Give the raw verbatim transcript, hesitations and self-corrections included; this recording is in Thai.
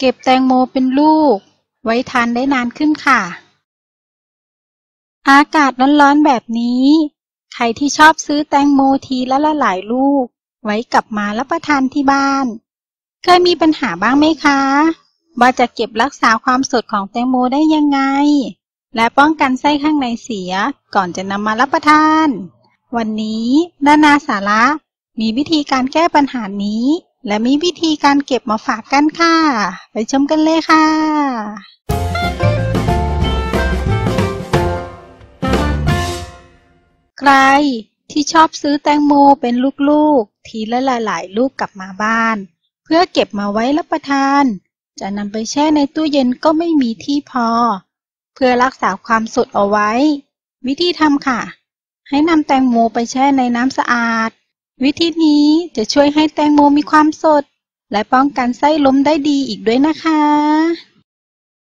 เก็บแตงโมเป็นลูกไว้ทานได้นานขึ้นค่ะอากาศร้อนๆแบบนี้ใครที่ชอบซื้อแตงโมทีละละหลายลูกไว้กลับมารับประทานที่บ้านเคยมีปัญหาบ้างไหมคะว่าจะเก็บรักษาความสดของแตงโมได้ยังไงและป้องกันไส้ข้างในเสียก่อนจะนำมารับประทานวันนี้นานาสาระมีวิธีการแก้ปัญหานี้และมีวิธีการเก็บมาฝากกันค่ะไปชมกันเลยค่ะใครที่ชอบซื้อแตงโมเป็นลูกๆทีละหลายๆลูกกลับมาบ้านเพื่อเก็บมาไว้รับประทานจะนำไปแช่ในตู้เย็นก็ไม่มีที่พอเพื่อรักษาความสดเอาไว้วิธีทำค่ะให้นำแตงโมไปแช่ในน้ำสะอาดวิธีนี้จะช่วยให้แตงโมมีความสดและป้องกันไส้ล้มได้ดีอีกด้วยนะคะ